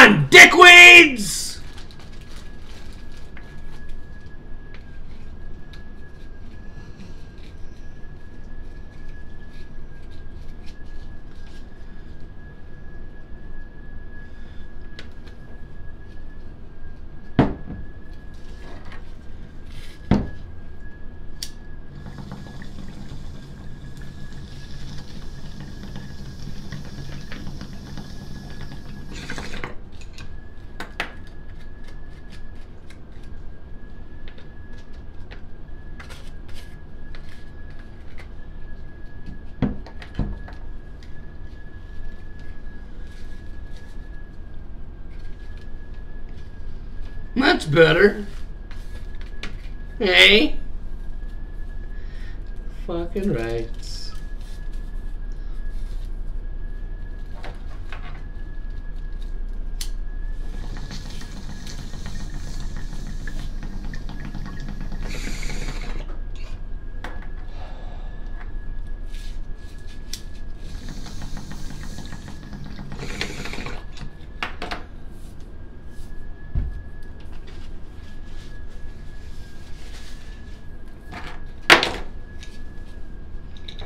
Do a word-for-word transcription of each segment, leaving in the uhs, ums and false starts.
on, dickweeds! That's better. Hey. Fucking rights.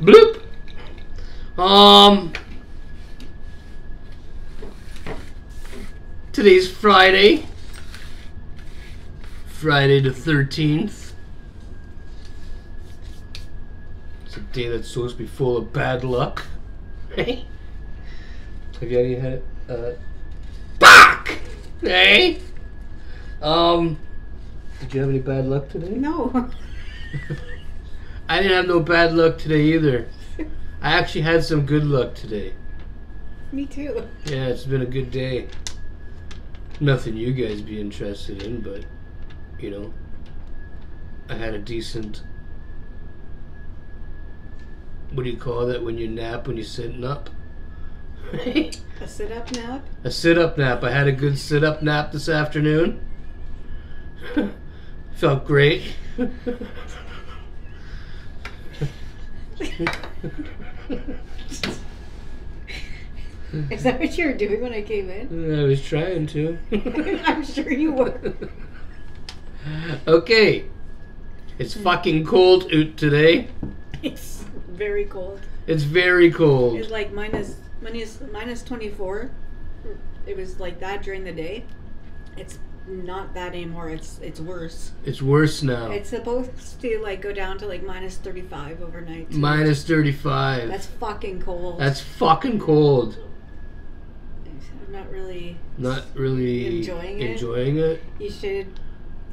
Bloop. Um, today's Friday, Friday the thirteenth. It's a day that's supposed to be full of bad luck. Hey, have you already had it? Uh, fuck. Hey. Um, did you have any bad luck today? No. I didn't have no bad luck today either. I actually had some good luck today. Me too. Yeah, it's been a good day. Nothing you guys be interested in, but, you know, I had a decent, what do you call that when you nap, when you're sitting up? A sit-up nap? A sit-up nap. I had a good sit-up nap this afternoon. Felt great. Is that what you were doing when I came in? I was trying to. I'm sure you were. Okay. It's fucking cold out today. It's very cold. It's very cold. It's like minus, minus, minus twenty-four. It was like that during the day. It's not that anymore. It's it's worse. It's worse now. It's supposed to like go down to like minus thirty-five overnight. Too. Minus thirty-five. That's fucking cold. That's fucking cold. I'm not really. Not really enjoying it. Enjoying it. You should,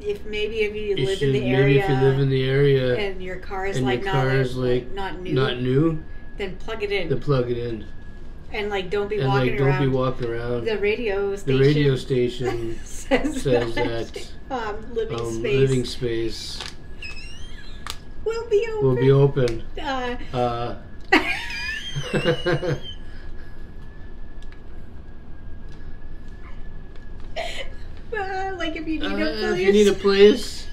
if maybe if you, you live should, in the maybe area. Maybe if you live in the area. And your car is like not like not new. Not new. Then plug it in. Then plug it in. And like, don't be and walking like, don't around. Don't be walking around. The radio station. The radio station says, says that, that um, living um, space. Living space will be open. Will be open. Uh. uh like if you need uh, a place. If you need a place,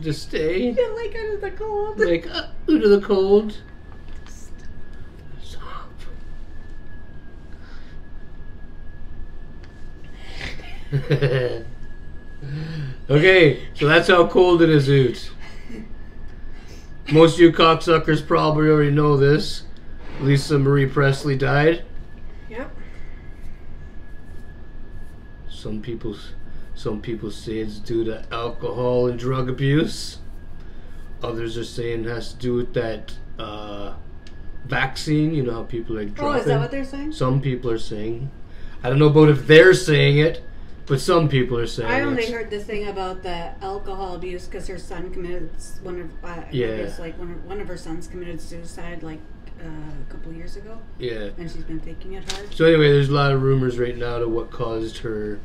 just stay. You're like under the cold. Like uh, under the cold. Okay, so that's how cold it is out. Most of you cocksuckers probably already know this. Lisa Marie Presley died. Yep. Some people, some people say it's due to alcohol and drug abuse. Others are saying it has to do with that uh, vaccine. You know how people are dropping. Oh, is that what they're saying? Some people are saying. I don't know about if they're saying it. But some people are saying. I only heard this thing about the alcohol abuse because her son committed one of uh, yeah, abuse, like one of, one of her sons committed suicide like uh, a couple years ago. Yeah, and she's been taking it hard. So anyway, there's a lot of rumors right now to what caused her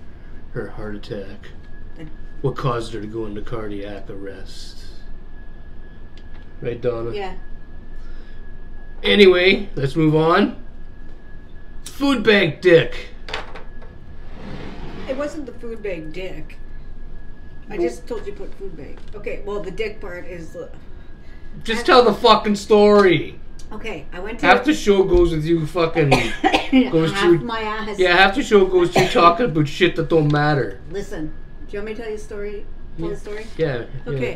her heart attack, the, what caused her to go into cardiac arrest. Right, Donna? Yeah. Anyway, let's move on. Food bank dick. It wasn't the food bag dick. I just told you put food bag. Okay, well the dick part is. Uh, just tell the fucking story. Okay, I went to... Half the show goes with you fucking... goes half to, my ass. Yeah, half the show goes to you talking about shit that don't matter. Listen, do you want me to tell you a story? Tell yeah. the story? Yeah. Okay.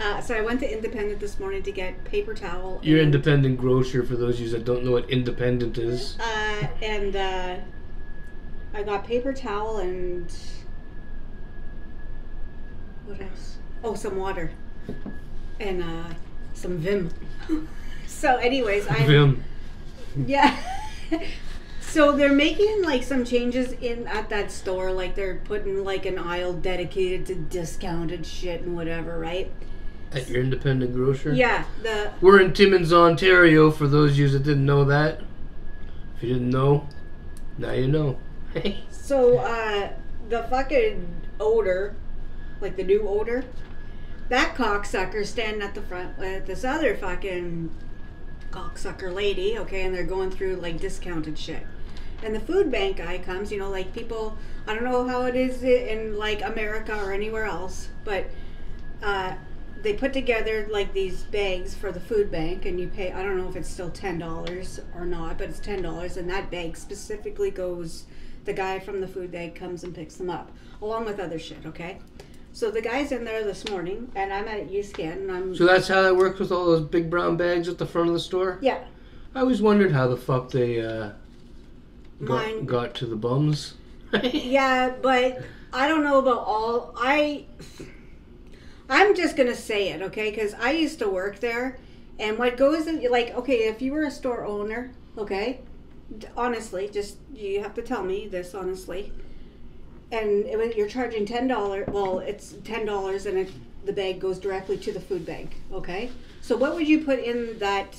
Yeah. Uh, so I went to Independent this morning to get paper towel. Your independent grocer, for those of you that don't know what Independent is. Uh, and uh, I got paper towel and... What else? Oh, some water. And uh, some Vim. So anyways, I Vim. Yeah. So they're making like some changes in at that store. Like they're putting like an aisle dedicated to discounted shit and whatever, right? At your independent grocer? Yeah. The We're in Timmins, Ontario, for those of you that didn't know that. If you didn't know, now you know. So uh, the fucking odor... Like the new odor, that cocksucker standing at the front with this other fucking cocksucker lady, okay, and they're going through like discounted shit. And the food bank guy comes, you know, like people, I don't know how it is in like America or anywhere else, but uh, they put together like these bags for the food bank and you pay, I don't know if it's still ten dollars or not, but it's ten dollars and that bag specifically goes, the guy from the food bank comes and picks them up along with other shit, okay? So the guy's in there this morning, and I'm at U scan, and I'm... So that's how that works with all those big brown bags at the front of the store? Yeah. I always wondered how the fuck they uh, got, got to the bums. Yeah, but I don't know about all... I, I'm just going to say it, okay? Because I used to work there, and what goes in... Like, okay, if you were a store owner, okay? Honestly, just... You have to tell me this, honestly. And it was, you're charging ten dollars, well, it's ten dollars and it, the bag goes directly to the food bank, okay? So what would you put in that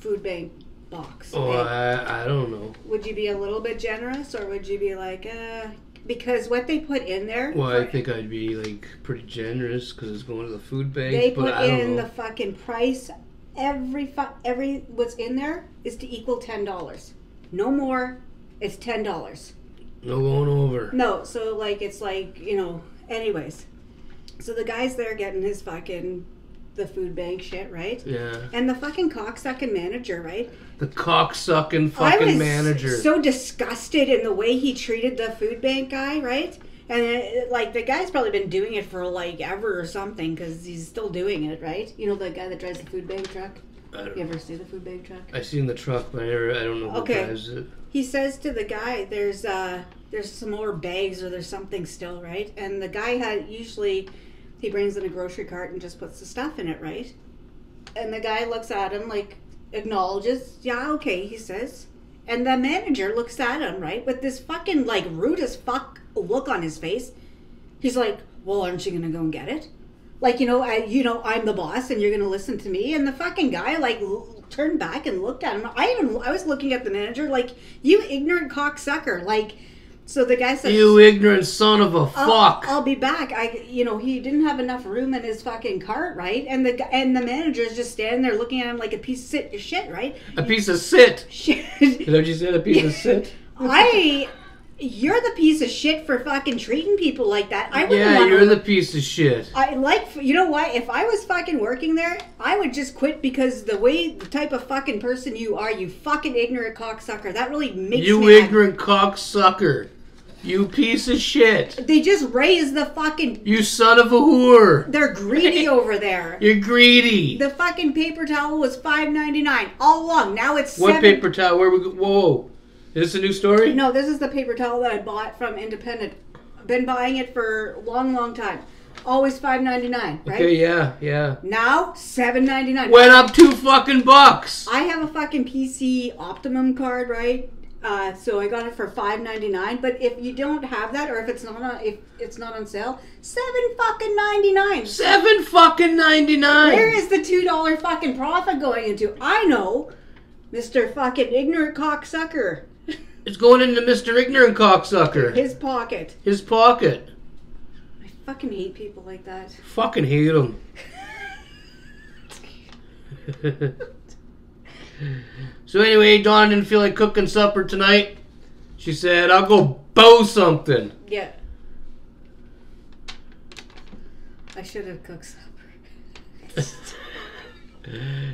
food bank box? Okay? Oh, I, I don't know. Would you be a little bit generous or would you be like, uh, because what they put in there... Well, for, I think I'd be, like, pretty generous because it's going to the food bank, They but put I don't in know. the fucking price, every, fu every, what's in there is to equal ten dollars. No more, it's ten dollars. No going over. No, so, like, it's like, you know, anyways. So the guy's there getting his fucking, the food bank shit, right? Yeah. And the fucking cocksucking manager, right? The cocksucking fucking I was manager. so disgusted in the way he treated the food bank guy, right? And, it, like, the guy's probably been doing it for, like, ever or something, because he's still doing it, right? You know, the guy that drives the food bank truck? I don't you ever know. see the food bank truck? I've seen the truck, but I, never, I don't know who okay. drives it. He says to the guy, there's, uh... there's some more bags or there's something still, right? And the guy had usually, he brings in a grocery cart and just puts the stuff in it, right? And the guy looks at him, like, acknowledges, yeah, okay, he says. And the manager looks at him, right, with this fucking, like, rude as fuck look on his face. He's like, well, aren't you going to go and get it? Like, you know, I, you know, I'm the boss and you're going to listen to me. And the fucking guy, like, l turned back and looked at him. I even, I was looking at the manager, like, you ignorant cocksucker, like... So the guy said, "You ignorant son of a fuck! I'll, I'll be back." I, you know, he didn't have enough room in his fucking cart, right? And the and the manager's just standing there looking at him like a piece of shit, right? A piece of shit. Shit. Is that what you said? A piece of shit. I, you're the piece of shit for fucking treating people like that. I wouldn't yeah, you're the piece of shit. I like, you know what? If I was fucking working there, I would just quit because the way, the type of fucking person you are, you fucking ignorant cocksucker. That really makes you me. You ignorant happy. cocksucker. You piece of shit. They just raise the fucking... You son of a whore. They're greedy over there. You're greedy. The fucking paper towel was five ninety-nine all along. Now it's seven... What paper towel? Where we go? Whoa. Is this a new story? No, this is the paper towel that I bought from Independent. I've been buying it for a long, long time. Always five ninety-nine, right? Okay, yeah, yeah. Now, seven ninety-nine. Went up two fucking bucks. I have a fucking P C Optimum card, right? Uh, so I got it for five ninety-nine, but if you don't have that, or if it's not on, if it's not on sale, seven fucking ninety nine. Seven fucking ninety nine. Where is the two dollar fucking profit going into? I know, Mister fucking ignorant cocksucker. It's going into Mister ignorant cocksucker. His pocket. His pocket. I fucking hate people like that. Fucking hate them. So anyway, Donna didn't feel like cooking supper tonight. She said, I'll go bow something. Yeah. I should have cooked supper.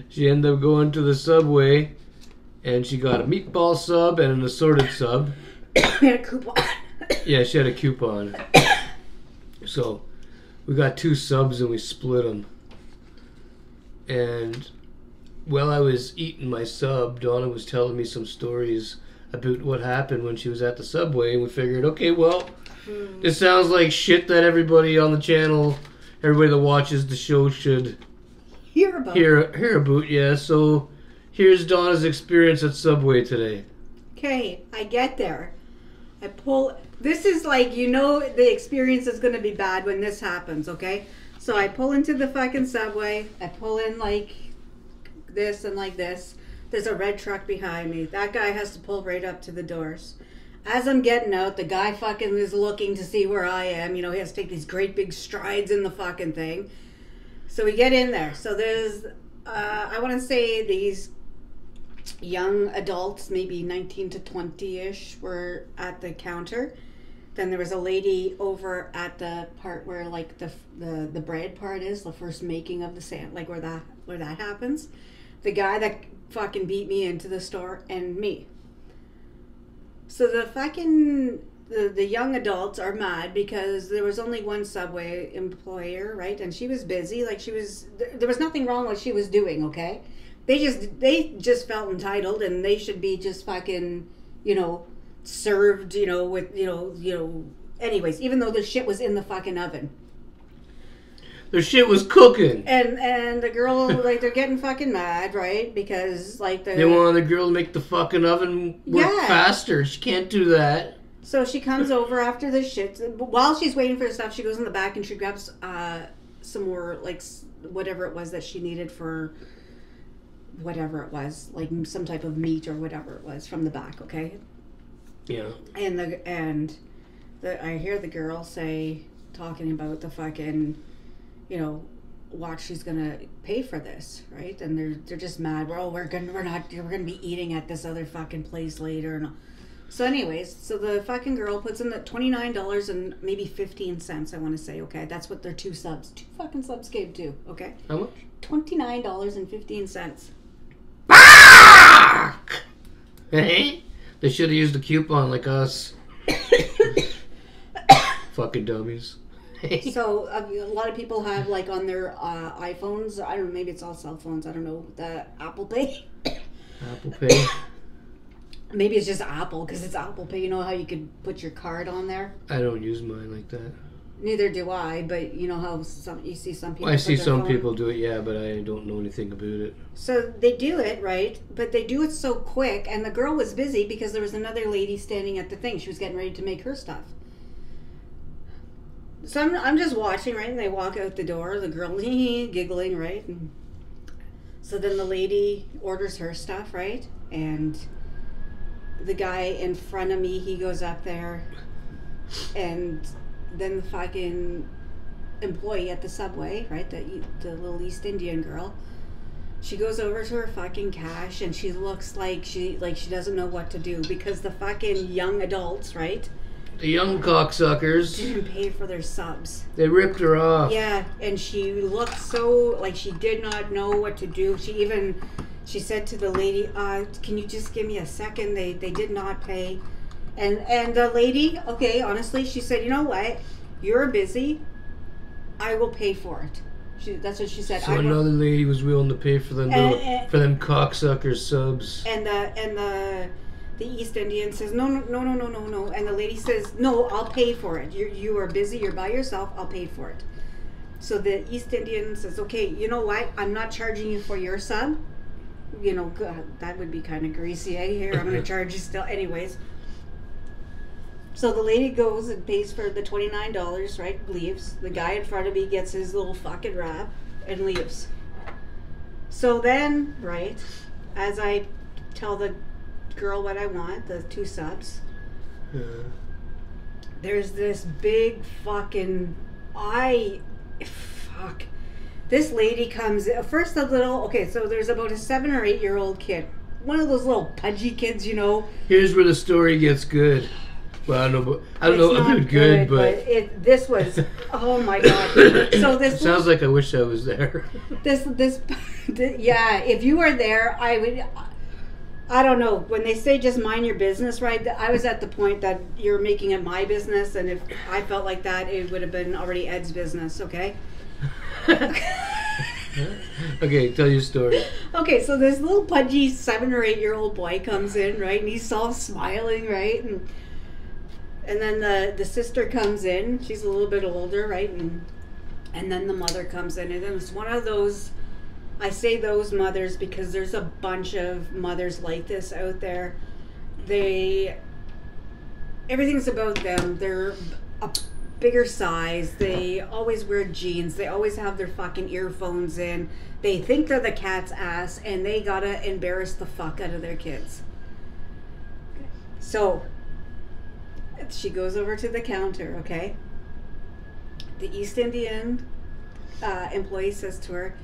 She ended up going to the Subway, and she got a meatball sub and an assorted sub. We had a coupon. Yeah, she had a coupon. So we got two subs and we split them. And while I was eating my sub, Donna was telling me some stories about what happened when she was at the Subway, and we figured, okay, well, mm. It sounds like shit that everybody on the channel, everybody that watches the show should hear about. Hear, hear about, yeah. So here's Donna's experience at Subway today. Okay, I get there. I pull, this is like, you know the experience is going to be bad when this happens, okay? So I pull into the fucking Subway, I pull in like this and like this. There's a red truck behind me. That guy has to pull right up to the doors. As I'm getting out, the guy fucking is looking to see where I am. You know, he has to take these great big strides in the fucking thing. So we get in there. So there's, uh, I want to say these young adults, maybe nineteen to twenty-ish, were at the counter. Then there was a lady over at the part where like the the, the bread part is, the first making of the sand, like where that where that happens. The guy that fucking beat me into the store, and me. So the fucking, the, the young adults are mad because there was only one Subway employer, right? And she was busy, like she was, there was nothing wrong with what she was doing, okay? They just, they just felt entitled, and they should be just fucking, you know, served, you know, with, you know, you know, anyways, even though the shit was in the fucking oven. The shit was cooking. And and the girl, like, they're getting fucking mad, right? Because, like, the... They want the girl to make the fucking oven work yeah. faster. She can't do that. So she comes over after the shit. While she's waiting for the stuff, she goes in the back and she grabs uh, some more, like, whatever it was that she needed for whatever it was. Like, some type of meat or whatever it was from the back, okay? Yeah. And the and the, I hear the girl say, talking about the fucking... you know, watch, she's gonna pay for this, right? And they're they're just mad. We're oh, we're gonna we're not we're gonna be eating at this other fucking place later. And all. So, anyways, so the fucking girl puts in the twenty nine dollars and maybe fifteen cents. I want to say, okay, that's what their two subs, two fucking subs gave to. Okay, how much? Twenty nine dollars and fifteen cents. Fuck! Hey, they should have used a coupon like us. Fucking dummies. So a lot of people have like on their uh, iPhones, I don't know, maybe it's all cell phones, I don't know, the Apple Pay. Apple Pay. Maybe it's just Apple because it's Apple Pay. You know how you could put your card on there? I don't use mine like that. Neither do I, but you know how some you see some people. Well, I see some phone? people do it, yeah, but I don't know anything about it. So they do it, right? But they do it so quick, and the girl was busy because there was another lady standing at the thing. She was getting ready to make her stuff. So I'm, I'm just watching, right? And they walk out the door, the girl giggling, right? And so then the lady orders her stuff, right? And the guy in front of me, he goes up there. And then the fucking employee at the Subway, right? The, the little East Indian girl. She goes over to her fucking cash and she looks like she, like she doesn't know what to do because the fucking young adults, right? The young cocksuckers didn't pay for their subs. They ripped her off. Yeah, and she looked so like she did not know what to do. She even she said to the lady, uh, "Can you just give me a second? They they did not pay." And and the lady, okay, honestly, she said, "You know what? You're busy. I will pay for it." She, that's what she said. So I another will. lady was willing to pay for them and, little, and, for them cocksuckers subs. And the and the. The East Indian says, no, no, no, no, no, no, no. And the lady says, no, I'll pay for it. You you are busy. You're by yourself. I'll pay for it. So the East Indian says, okay, you know what? I'm not charging you for your sub. You know, God, that would be kind of greasy, eh? Here, I'm going to charge you still. Anyways. So the lady goes and pays for the twenty-nine dollars, right? Leaves. The guy in front of me gets his little fucking wrap and leaves. So then, right, as I tell the girl what I want, the two subs. Yeah. There's this big fucking I fuck. This lady comes first a little okay, so there's about a seven or eight year old kid. One of those little pudgy kids, you know. Here's where the story gets good. Well, I don't know. I don't know. It was good, good but, but it, this was. Oh my God! So this sounds was, like I wish I was there. This, this, this, yeah. If you were there, I would. I don't know. When they say just mind your business, right? I was at the point that you're making it my business, and if I felt like that, it would have been already Ed's business. Okay. Okay, tell your story. Okay, so this little pudgy seven or eight year old boy comes in, right, and he's all smiling, right, and and then the the sister comes in. She's a little bit older, right, and and then the mother comes in, and then it's one of those. I say those mothers because there's a bunch of mothers like this out there. They everything's about them. They're a bigger size, they always wear jeans, they always have their fucking earphones in, they think they're the cat's ass, and they gotta embarrass the fuck out of their kids. So she goes over to the counter, okay? The East Indian uh, employee says to her,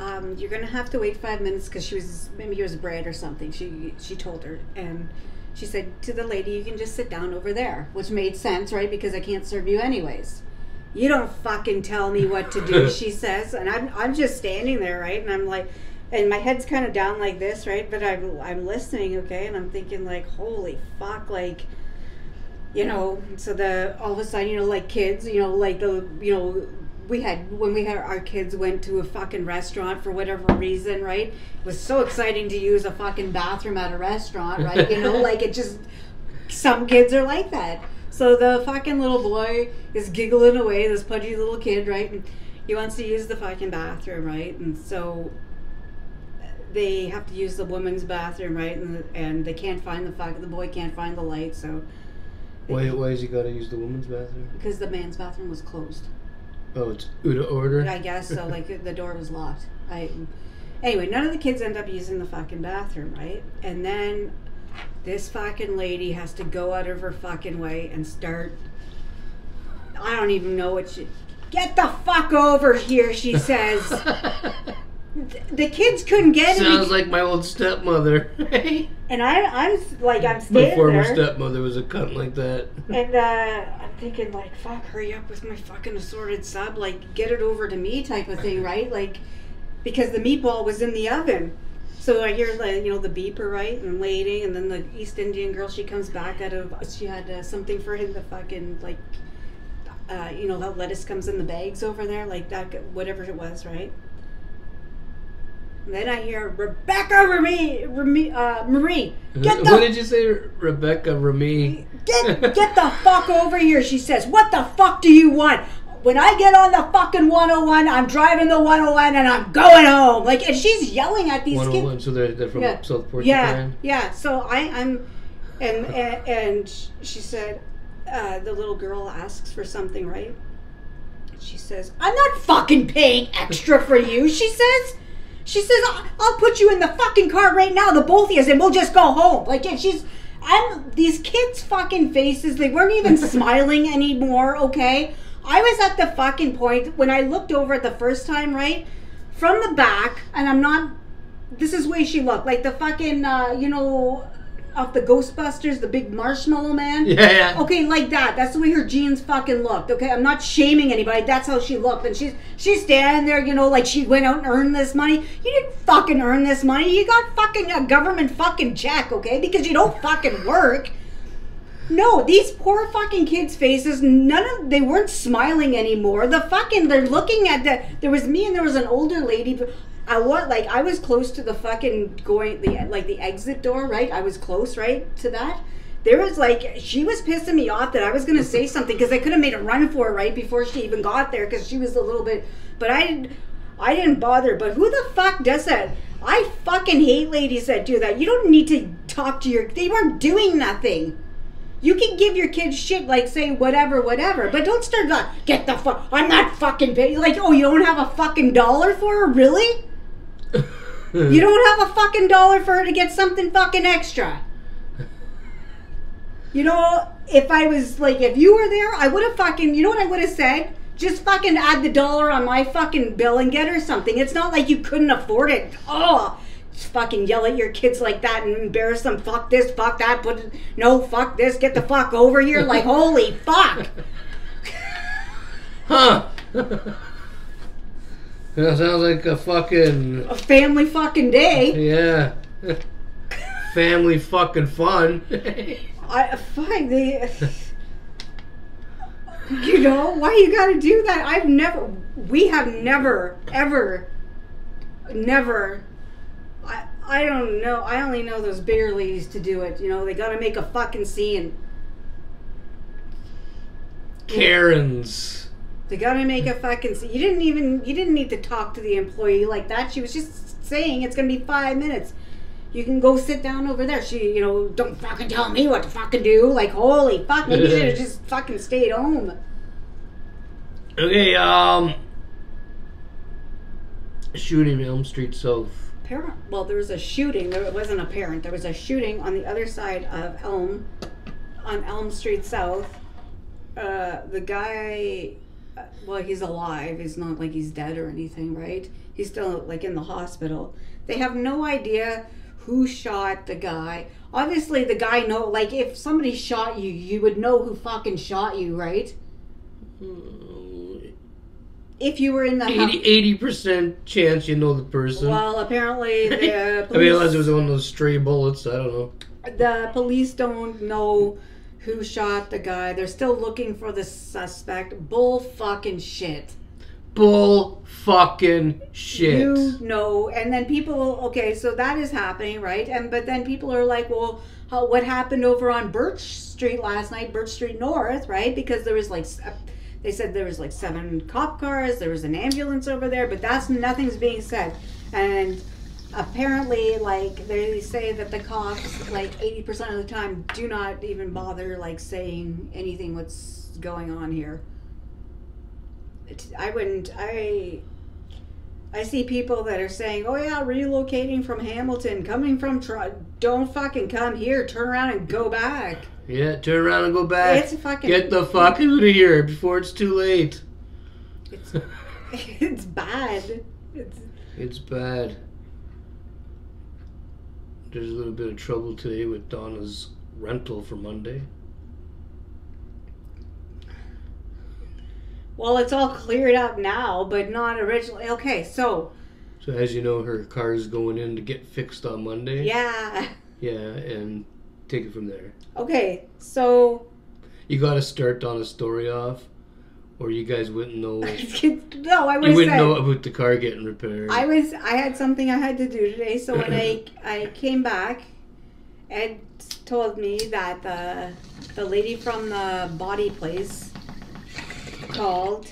um, you're gonna have to wait five minutes, because she was, maybe it was bread or something, she, she told her, and she said to the lady, you can just sit down over there, which made sense, right? Because I can't serve you anyways. You don't fucking tell me what to do, she says. And I'm, I'm just standing there, right? And I'm like, and my head's kind of down like this, right? But I'm, I'm listening, okay? And I'm thinking like, holy fuck, like, you know, so the, all of a sudden, you know, like kids, you know, like the, you know, we had, when we had our kids went to a fucking restaurant for whatever reason, right? It was so exciting to use a fucking bathroom at a restaurant, right? You know, like it just, some kids are like that. So the fucking little boy is giggling away, this pudgy little kid, right? And he wants to use the fucking bathroom, right? And so they have to use the woman's bathroom, right? And, and they can't find the fucking, the boy can't find the light, so. Why, why has he got to use the woman's bathroom? Because the man's bathroom was closed. Oh, it's OODA order? I guess so. Like, the door was locked. I, anyway, none of the kids end up using the fucking bathroom, right? And then this fucking lady has to go out of her fucking way and start... I don't even know what she... Get the fuck over here, she says. The kids couldn't get it. Sounds like my old stepmother. And I, I'm like, I'm standing there. My former there. stepmother was a cunt like that. And uh, I'm thinking like, fuck, hurry up with my fucking assorted sub. Like, get it over to me type of thing, right? Like, because the meatball was in the oven. So I hear, like, you know, the beeper, right? And waiting. And then the East Indian girl, she comes back out of, she had uh, something for him, the fucking, like, uh, you know, how lettuce comes in the bags over there. Like that, whatever it was, right? And then I hear Rebecca Remy, Remy, uh, Marie. Get the, what did you say, Rebecca Remy? Get get the fuck over here, she says. What the fuck do you want? When I get on the fucking one oh one, I'm driving the one oh one and I'm going home. Like, and she's yelling at these one oh one, kids. one oh one, so they're, they're from yeah. South Portland. Yeah, yeah. So I, I'm, and, and, and she said, uh, the little girl asks for something, right? And she says, I'm not fucking paying extra for you, she says. She says, I'll put you in the fucking car right now, the both of us, and we'll just go home. Like, and she's, I'm, these kids' fucking faces, they weren't even smiling anymore, okay? I was at the fucking point, when I looked over it the first time, right, from the back, and I'm not, this is the way she looked, like the fucking, uh, you know, off the Ghostbusters, the big marshmallow man. Yeah, yeah. Okay, like that. That's the way her jeans fucking looked. Okay, I'm not shaming anybody. That's how she looked. And she's she's standing there, you know, like she went out and earned this money. You didn't fucking earn this money. You got fucking a government fucking check, okay? Because you don't fucking work. No, these poor fucking kids' faces, none of, they weren't smiling anymore. The fucking, they're looking at the, there was me and there was an older lady, but I was like, I was close to the fucking going, the like the exit door, right? I was close, right, to that. There was like, she was pissing me off that I was going to say something, because I could have made a run for it, right, before she even got there, because she was a little bit, but I didn't, I didn't bother. But who the fuck does that? I fucking hate ladies that do that. You don't need to talk to your, they weren't doing nothing. You can give your kids shit, like, say, whatever, whatever. But don't start like, get the fuck, I'm not fucking paying. Like, oh, you don't have a fucking dollar for her? Really? You don't have a fucking dollar for her to get something fucking extra. You know, if I was, like, if you were there, I would have fucking, you know what I would have said? Just fucking add the dollar on my fucking bill and get her something. It's not like you couldn't afford it. Oh, fucking yell at your kids like that and embarrass them, fuck this, fuck that, put it, no, fuck this, get the fuck over here, like, holy fuck. Huh. That sounds like a fucking... A family fucking day. Yeah. Family fucking fun. I, fuck, they... You know, why you gotta do that? I've never, we have never, ever, never, I, I don't know, I only know those bigger ladies to do it. You know, they gotta make a fucking scene. Karens. They gotta make a fucking scene. You didn't even, you didn't need to talk to the employee like that. She was just saying it's gonna be five minutes. You can go sit down over there. She, you know, don't fucking tell me what to fucking do. Like, holy fuck, maybe you should have just fucking stayed home. Okay, um... shooting in Elm Street South. Parent, well, there was a shooting. There, it wasn't a parent. There was a shooting on the other side of Elm, on Elm Street South. Uh, the guy, well, he's alive. It's not like he's dead or anything, right? He's still, like, in the hospital. They have no idea... who shot the guy? Obviously, the guy know. Like, if somebody shot you, you would know who fucking shot you, right? Mm. If you were in the eighty percent chance you know the person. Well, apparently the police, I mean, unless it was one of those stray bullets, I don't know. The police don't know who shot the guy. They're still looking for the suspect. Bull fucking shit. Bull fucking shit. You know, and then people, okay, so that is happening, right? And but then people are like, well, how, what happened over on Birch Street last night, Birch Street North, right? Because there was like, they said there was like seven cop cars, there was an ambulance over there, but that's, nothing's being said. And apparently, like, they say that the cops, like, eighty percent of the time do not even bother, like, saying anything what's going on here. I wouldn't, I, I see people that are saying, oh yeah, relocating from Hamilton, coming from, Tri don't fucking come here, turn around and go back. Yeah, turn around and go back. It's a fucking, get the fuck out of here before it's too late. It's, it's bad. It's, it's bad. There's a little bit of trouble today with Donna's rental for Monday. Well, it's all cleared up now, but not originally. Okay, so... So, as you know, her car's going in to get fixed on Monday. Yeah. Yeah, and take it from there. Okay, so... You got to start on a story off, or you guys wouldn't know... No, I would You wouldn't said, know about the car getting repaired. I was... I had something I had to do today, so when I, I came back, Ed told me that the, the lady from the body place... called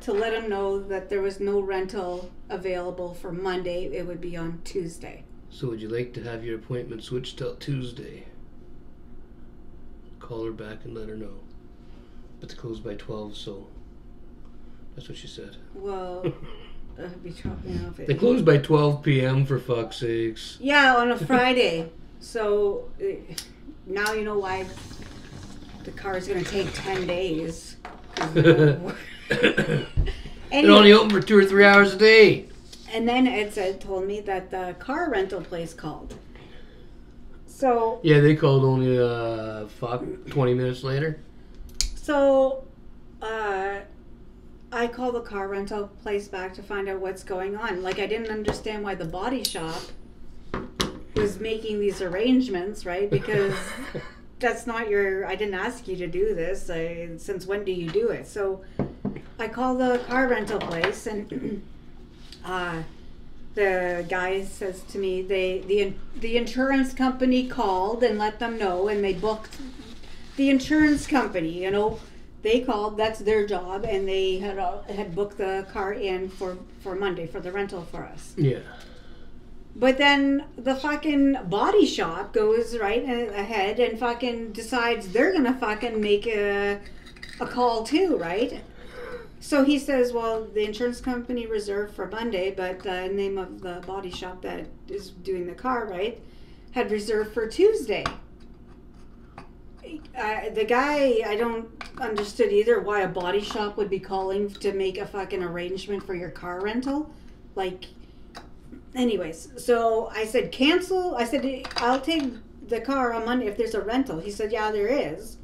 to let him know that there was no rental available for Monday. It would be on Tuesday. So would you like to have your appointment switched till Tuesday? Call her back and let her know. But it's closed by twelve, so that's what she said. Well, I'd be talking off it. They close by twelve p m for fuck's sakes. Yeah, on a Friday. So now you know why the car is going to take ten days. It only opened for two or three hours a day. And then Ed said, told me that the car rental place called. So yeah, they called only uh fuck twenty minutes later. So, uh, I called the car rental place back to find out what's going on. Like, I didn't understand why the body shop was making these arrangements, right? Because. That's not your, I didn't ask you to do this. I, since when do you do it? So I call the car rental place and uh, the guy says to me, they, the, the insurance company called and let them know, and they booked the insurance company, you know, they called, that's their job, and they had, uh, had booked the car in for, for Monday for the rental for us. Yeah. But then the fucking body shop goes right ahead and fucking decides they're going to fucking make a, a call too, right? So he says, well, the insurance company reserved for Monday, but the name of the body shop that is doing the car, right, had reserved for Tuesday. Uh, the guy, I don't understood either why a body shop would be calling to make a fucking arrangement for your car rental. Like... anyways, so I said, cancel. I said, I'll take the car on Monday if there's a rental. He said, yeah, there is.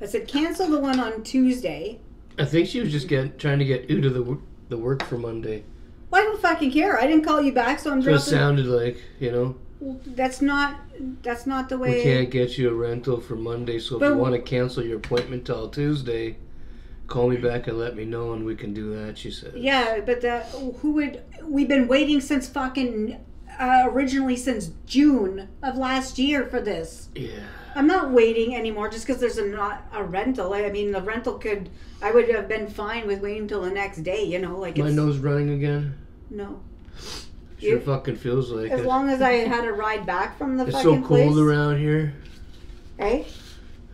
I said, cancel the one on Tuesday. I think she was just get, trying to get out of the, the work for Monday. Well, I don't fucking care. I didn't call you back, so I'm dropping. So it sounded like, you know. That's not, that's not the way. We can't get you a rental for Monday, so but if you want to cancel your appointment till Tuesday, call me back and let me know, and we can do that, she said. Yeah, but the, who would, we've been waiting since fucking, uh, originally since June of last year for this. Yeah. I'm not waiting anymore just because there's a, not a rental. I mean, the rental could, I would have been fine with waiting until the next day, you know. Like, my it's, nose running again? No. Sure fucking feels like as it. As long as I had a ride back from the it's fucking place. It's so cold place. Around here. Hey?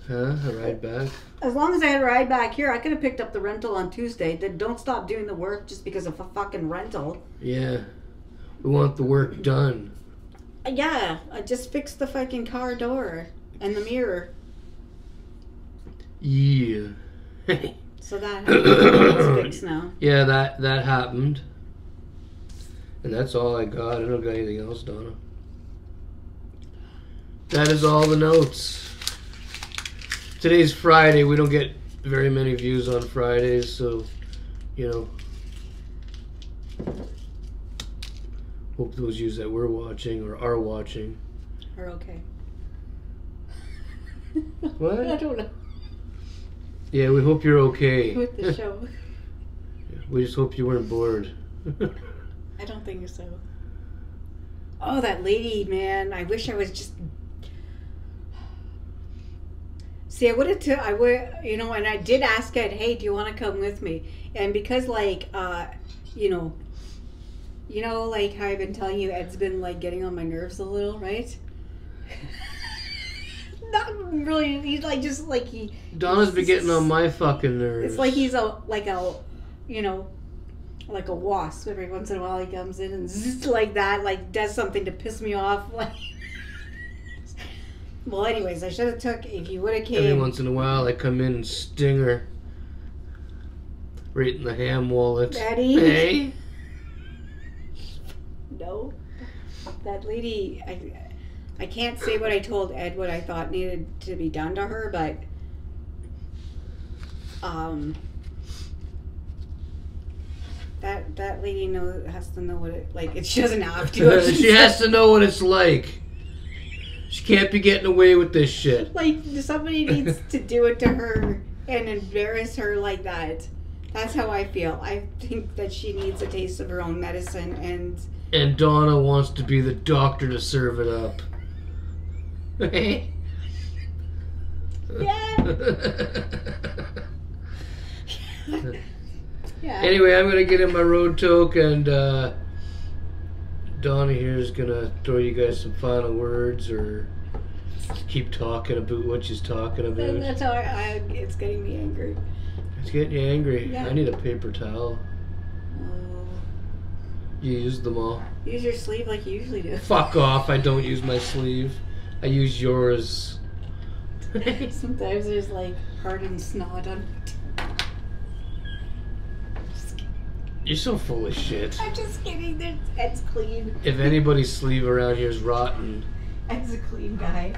Huh? A ride back? As long as I had a ride back here, I could have picked up the rental on Tuesday. Don't stop doing the work just because of a fucking rental. Yeah. We want the work done. Yeah. I just fixed the fucking car door and the mirror. Yeah. So that happened. It's fixed now. Yeah, that, that happened. And that's all I got. I don't got anything else, Donna. That is all the notes. Today's Friday. We don't get very many views on Fridays, so, you know. Hope those views that we're watching or are watching are okay. What? I don't know. Yeah, we hope you're okay. With the show. We just hope you weren't bored. I don't think so. Oh, that lady, man. I wish I was just... See, I would have... T- I would, you know, and I did ask it, hey, do you want to come with me? And because, like, uh, you know, you know, like how I've been telling you, Ed's been, like, getting on my nerves a little, right? Not really. He's, like, just, like, he... Donna's been getting on my fucking nerves. It's like he's a, like a, you know... like a wasp. Every once in a while he comes in and zzz, like that, like does something to piss me off. Like, well, anyways, I should have took, if you would have came. Every once in a while I come in and sting her. Right in the ham wallet. Daddy? Hey? No. That lady, I, I can't say what I told Ed, what I thought needed to be done to her, but... Um... That that lady knows, has to know what it like. It, she doesn't have to. She has to know what it's like. She can't be getting away with this shit. Like, somebody needs to do it to her and embarrass her like that. That's how I feel. I think that she needs a taste of her own medicine, and and Donna wants to be the doctor to serve it up. Yeah. Yeah. Anyway, I'm going to get in my road toke, and uh, Donna here is going to throw you guys some final words or keep talking about what she's talking about. And that's how I, I, it's getting me angry. It's getting you angry. Yeah. I need a paper towel. Oh. You used them all. Use your sleeve like you usually do. Fuck off. I don't use my sleeve. I use yours. Sometimes there's like hardened snot on it. You're so full of shit. I'm just kidding. Ed's clean. If anybody's sleeve around here is rotten. Ed's a clean guy.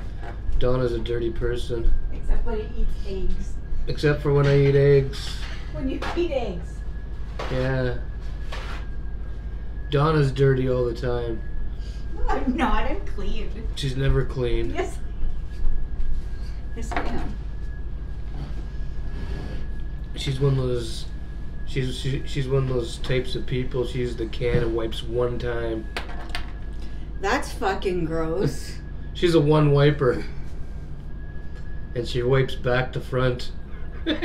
Donna's a dirty person. Except when he eats eggs. Except for when I eat eggs. When you eat eggs. Yeah. Donna's dirty all the time. No, I'm not. I'm clean. She's never clean. Yes. Yes, I am. She's one of those... She's she, she's one of those types of people. She uses the can and wipes one time. That's fucking gross. She's a one wiper, and she wipes back to front. You're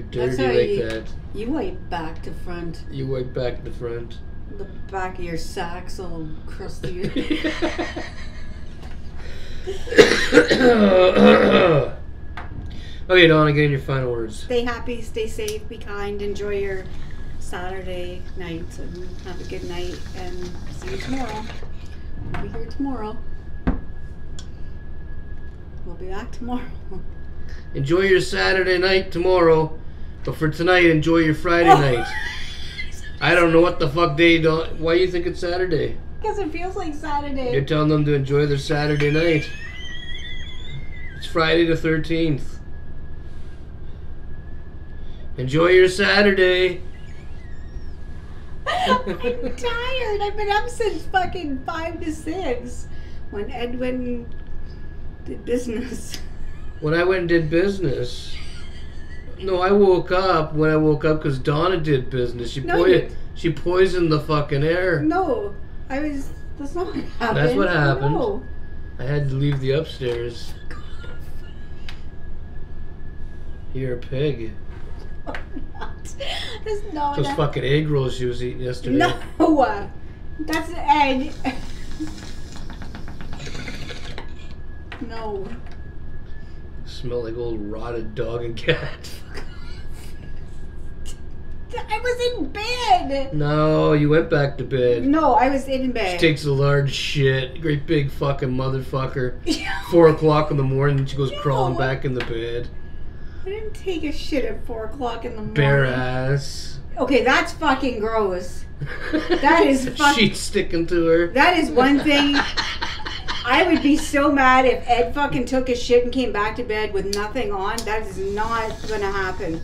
dirty like you, that. You wipe back to front. You wipe back to front. The back of your sack's all crusty. Okay, Donna, get in your final words. Stay happy, stay safe, be kind, enjoy your Saturday night, and have a good night, and see you tomorrow. We'll be here tomorrow. We'll be back tomorrow. Enjoy your Saturday night tomorrow, but for tonight, enjoy your Friday oh. night. I don't know what the fuck they don't. Why do you think it's Saturday? Because it feels like Saturday. You're telling them to enjoy their Saturday night. It's Friday the thirteenth. Enjoy your Saturday. I'm tired. I've been up since fucking five to six when Edwin did business. When I went and did business. No, I woke up when I woke up because Donna did business. She, no, po she poisoned the fucking air. No, I was. That's not what happened. That's what happened. No. I had to leave the upstairs. You're a pig. No, not. That's not those fucking egg rolls she was eating yesterday. No, uh, that's an egg. No. Smell like old rotted dog and cat. I was in bed. No, you went back to bed. No, I was in bed. She takes a large shit, great big fucking motherfucker. Four o'clock in the morning, and she goes no. crawling back in the bed. I didn't take a shit at four o'clock in the morning. Bare ass. Okay, that's fucking gross. That is fucking. She's sticking to her. That is one thing. I would be so mad if Ed fucking took his shit and came back to bed with nothing on. That is not going to happen.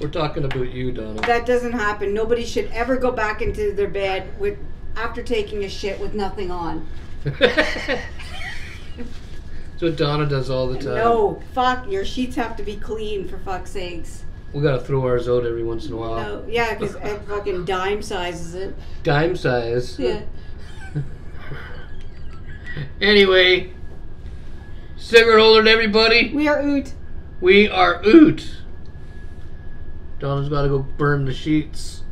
We're talking about you, Donna. That doesn't happen. Nobody should ever go back into their bed with after taking a shit with nothing on. That's what Donna does all the time. No, fuck. Your sheets have to be clean, for fuck's sakes. We got to throw ours out every once in a while. No, yeah, because Ed fucking dime sizes it. Dime size? Yeah. Anyway, cigarette holder to everybody. We are oot. We are oot. Donna's got to go burn the sheets.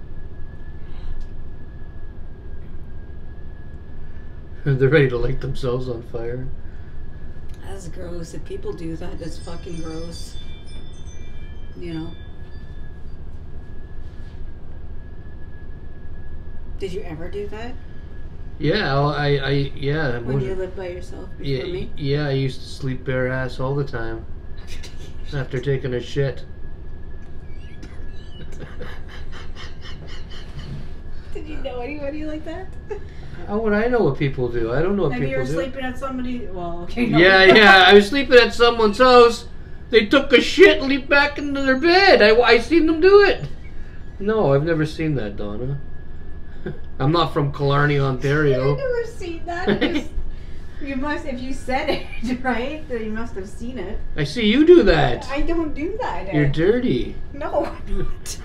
They're ready to light themselves on fire. That's gross. If people do that, that's fucking gross. You know. Did you ever do that? Yeah, I, I, yeah. When you lived by yourself before yeah, me? Yeah, I used to sleep bare ass all the time. After taking a shit. Did you know anybody like that? How would I know what people do? I don't know what Maybe people do. Maybe you were sleeping at somebody. Well, okay. No. Yeah, yeah. I was sleeping at someone's house. They took a shit and leaped back into their bed. I, I seen them do it. No, I've never seen that, Donna. I'm not from Killarney, Ontario. I've never seen that. Just, you must, if you said it, right? Then you must have seen it. I see you do that. I don't do that. You're dirty. No, I'm not.